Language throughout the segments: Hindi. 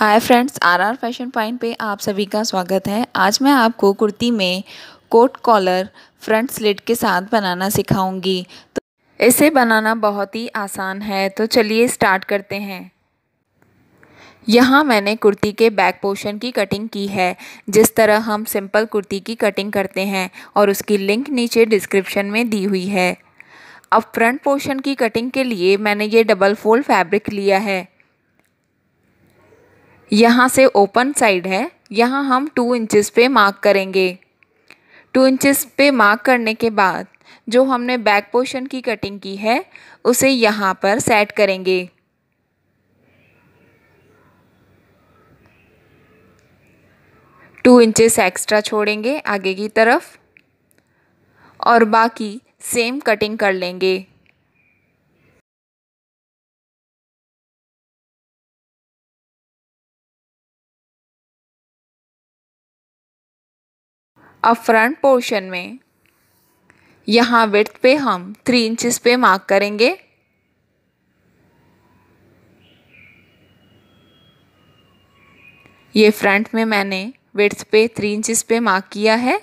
हाय फ्रेंड्स, आरआर फैशन पॉइंट पे आप सभी का स्वागत है। आज मैं आपको कुर्ती में कोट कॉलर फ्रंट स्लिट के साथ बनाना सिखाऊंगी। तो इसे बनाना बहुत ही आसान है, तो चलिए स्टार्ट करते हैं। यहाँ मैंने कुर्ती के बैक पोर्शन की कटिंग की है, जिस तरह हम सिंपल कुर्ती की कटिंग करते हैं, और उसकी लिंक नीचे डिस्क्रिप्शन में दी हुई है। अब फ्रंट पोर्शन की कटिंग के लिए मैंने ये डबल फोल्ड फैब्रिक लिया है। यहाँ से ओपन साइड है, यहाँ हम 2 इंचेस पे मार्क करेंगे। 2 इंचेस पे मार्क करने के बाद जो हमने बैक पोर्शन की कटिंग की है उसे यहाँ पर सेट करेंगे। टू इंचेस एक्स्ट्रा छोड़ेंगे आगे की तरफ और बाकी सेम कटिंग कर लेंगे। अब फ्रंट पोर्शन में यहाँ विड्थ पे हम 3 इंचेस पे मार्क करेंगे। ये फ्रंट में मैंने विड्थ पे 3 इंचेस पे मार्क किया है।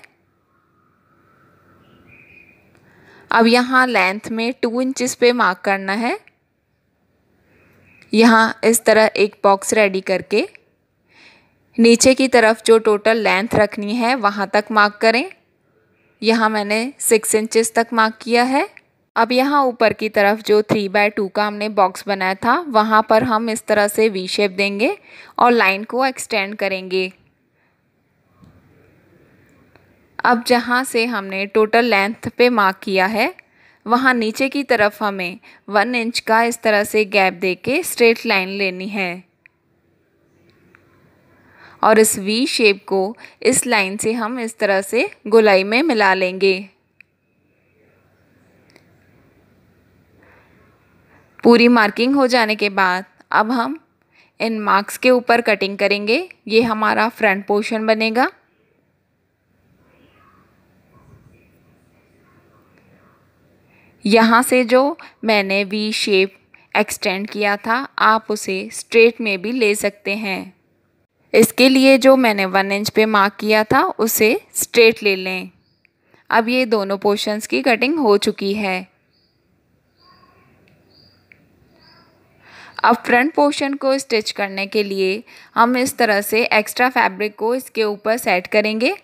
अब यहाँ लेंथ में 2 इंचेस पे मार्क करना है। यहाँ इस तरह एक बॉक्स रेडी करके नीचे की तरफ जो टोटल लेंथ रखनी है वहाँ तक मार्क करें। यहाँ मैंने 6 इंचेस तक मार्क किया है। अब यहाँ ऊपर की तरफ जो 3x2 का हमने बॉक्स बनाया था वहाँ पर हम इस तरह से वी शेप देंगे और लाइन को एक्सटेंड करेंगे। अब जहाँ से हमने टोटल लेंथ पे मार्क किया है वहाँ नीचे की तरफ हमें 1 इंच का इस तरह से गैप देके स्ट्रेट लाइन लेनी है और इस वी शेप को इस लाइन से हम इस तरह से गोलाई में मिला लेंगे। पूरी मार्किंग हो जाने के बाद अब हम इन मार्क्स के ऊपर कटिंग करेंगे। ये हमारा फ्रंट पोर्शन बनेगा। यहाँ से जो मैंने वी शेप एक्सटेंड किया था आप उसे स्ट्रेट में भी ले सकते हैं। इसके लिए जो मैंने 1 इंच पे मार्क किया था उसे स्ट्रेट ले लें। अब ये दोनों पोर्शंस की कटिंग हो चुकी है। अब फ्रंट पोर्शन को स्टिच करने के लिए हम इस तरह से एक्स्ट्रा फैब्रिक को इसके ऊपर सेट करेंगे।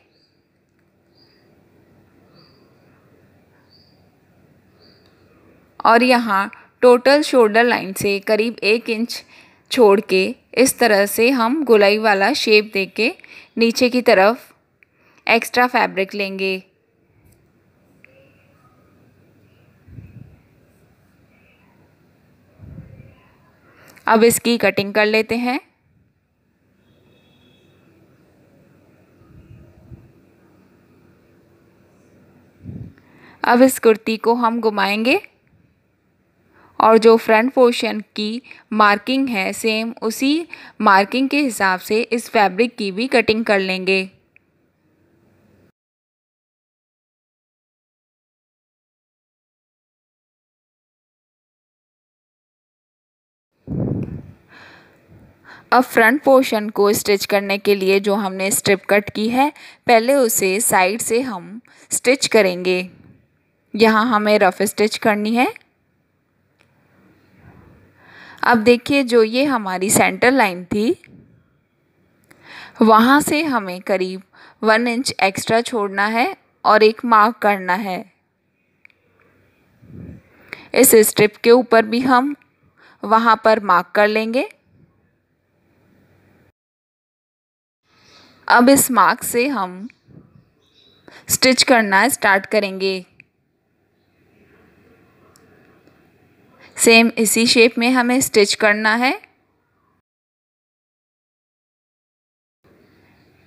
और यहाँ टोटल शोल्डर लाइन से करीब 1 इंच छोड़ के इस तरह से हम गोलाई वाला शेप देके नीचे की तरफ एक्स्ट्रा फैब्रिक लेंगे। अब इसकी कटिंग कर लेते हैं। अब इस कुर्ती को हम घुमाएंगे और जो फ्रंट पोर्शन की मार्किंग है सेम उसी मार्किंग के हिसाब से इस फैब्रिक की भी कटिंग कर लेंगे। अब फ्रंट पोर्शन को स्टिच करने के लिए जो हमने स्ट्रिप कट की है पहले उसे साइड से हम स्टिच करेंगे। यहाँ हमें रफ स्टिच करनी है। अब देखिए जो ये हमारी सेंटर लाइन थी वहाँ से हमें करीब 1 इंच एक्स्ट्रा छोड़ना है और एक मार्क करना है। इस स्ट्रिप के ऊपर भी हम वहाँ पर मार्क कर लेंगे। अब इस मार्क से हम स्टिच करना स्टार्ट करेंगे। सेम इसी शेप में हमें स्टिच करना है।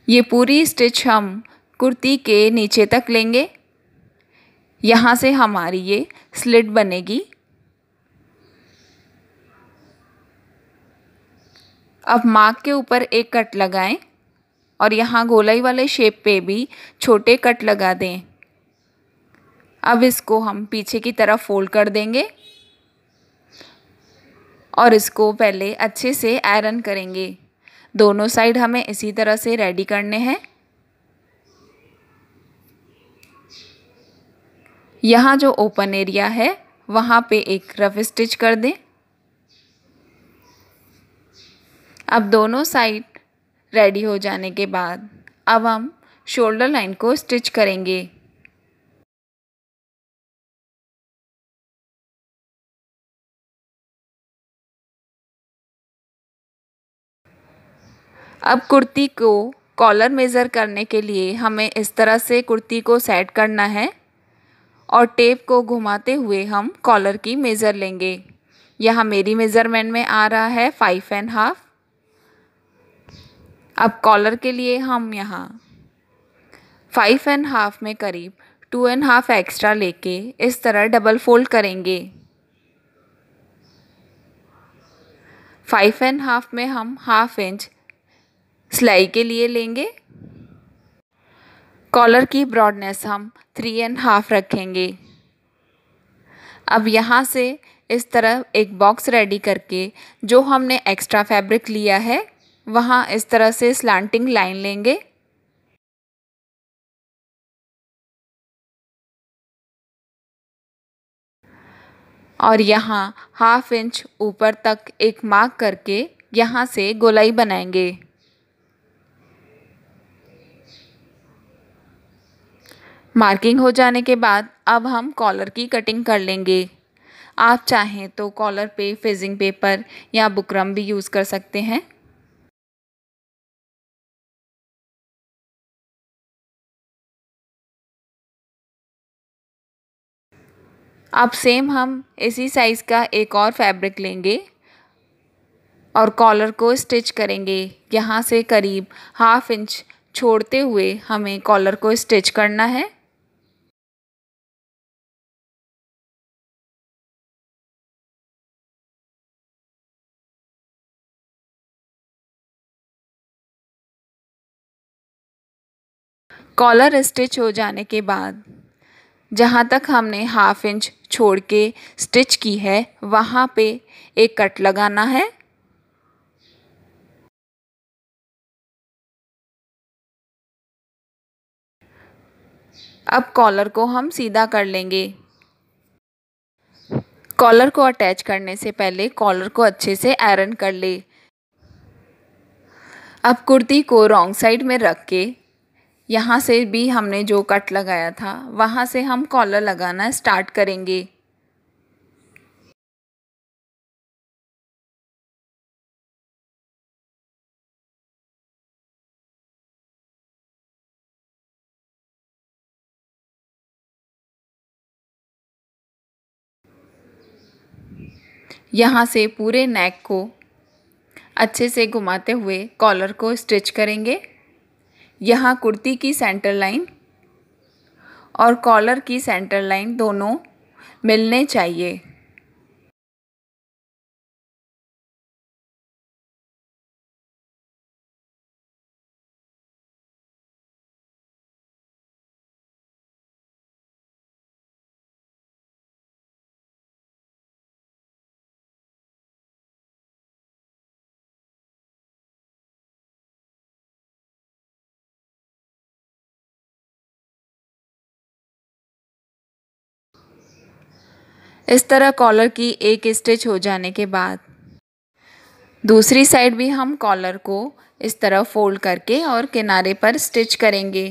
ये पूरी स्टिच हम कुर्ती के नीचे तक लेंगे। यहाँ से हमारी ये स्लिट बनेगी। अब मार्क के ऊपर एक कट लगाएं और यहाँ गोलाई वाले शेप पे भी छोटे कट लगा दें। अब इसको हम पीछे की तरफ फोल्ड कर देंगे और इसको पहले अच्छे से आयरन करेंगे। दोनों साइड हमें इसी तरह से रेडी करने हैं। यहाँ जो ओपन एरिया है वहाँ पे एक रफ स्टिच कर दें। अब दोनों साइड रेडी हो जाने के बाद अब हम शोल्डर लाइन को स्टिच करेंगे। अब कुर्ती को कॉलर मेज़र करने के लिए हमें इस तरह से कुर्ती को सेट करना है और टेप को घुमाते हुए हम कॉलर की मेज़र लेंगे। यहाँ मेरी मेज़रमेंट में आ रहा है 5.5। अब कॉलर के लिए हम यहाँ 5.5 में करीब 2.5 एक्स्ट्रा लेके इस तरह डबल फोल्ड करेंगे। 5.5 में हम 1/2 इंच सिलाई के लिए लेंगे। कॉलर की ब्रॉडनेस हम 3.5 रखेंगे। अब यहाँ से इस तरह एक बॉक्स रेडी करके जो हमने एक्स्ट्रा फैब्रिक लिया है वहाँ इस तरह से स्लांटिंग लाइन लेंगे। और यहाँ 1/2 इंच ऊपर तक एक मार्क करके यहाँ से गोलाई बनाएंगे। मार्किंग हो जाने के बाद अब हम कॉलर की कटिंग कर लेंगे। आप चाहें तो कॉलर पे फेजिंग पेपर या बुकरम भी यूज़ कर सकते हैं। अब सेम हम इसी साइज़ का एक और फैब्रिक लेंगे और कॉलर को स्टिच करेंगे। यहाँ से करीब 1/2 इंच छोड़ते हुए हमें कॉलर को स्टिच करना है। कॉलर स्टिच हो जाने के बाद जहाँ तक हमने 1/2 इंच छोड़ के स्टिच की है वहाँ पे एक कट लगाना है। अब कॉलर को हम सीधा कर लेंगे। कॉलर को अटैच करने से पहले कॉलर को अच्छे से आयरन कर ले। अब कुर्ती को रॉन्ग साइड में रख के यहाँ से भी हमने जो कट लगाया था वहाँ से हम कॉलर लगाना स्टार्ट करेंगे। यहाँ से पूरे नेक को अच्छे से घुमाते हुए कॉलर को स्टिच करेंगे। यहाँ कुर्ती की सेंटर लाइन और कॉलर की सेंटर लाइन दोनों मिलने चाहिए। इस तरह कॉलर की एक स्टिच हो जाने के बाद दूसरी साइड भी हम कॉलर को इस तरह फोल्ड करके और किनारे पर स्टिच करेंगे।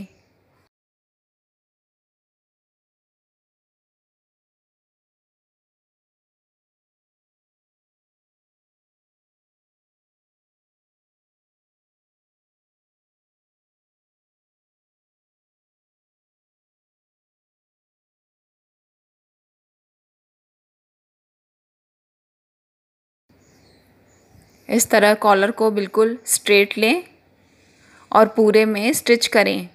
इस तरह कॉलर को बिल्कुल स्ट्रेट लें और पूरे में स्टिच करें।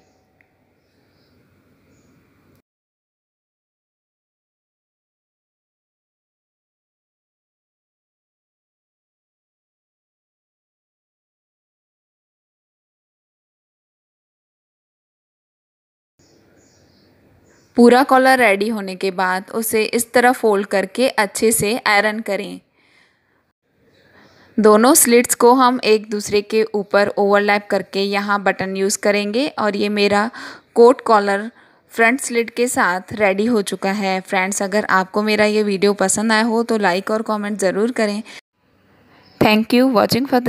पूरा कॉलर रेडी होने के बाद उसे इस तरह फोल्ड करके अच्छे से आयरन करें। दोनों स्लिट्स को हम एक दूसरे के ऊपर ओवरलैप करके यहाँ बटन यूज़ करेंगे। और ये मेरा कोट कॉलर फ्रंट स्लिट के साथ रेडी हो चुका है। फ्रेंड्स, अगर आपको मेरा ये वीडियो पसंद आया हो तो लाइक और कमेंट ज़रूर करें। Thank you watching for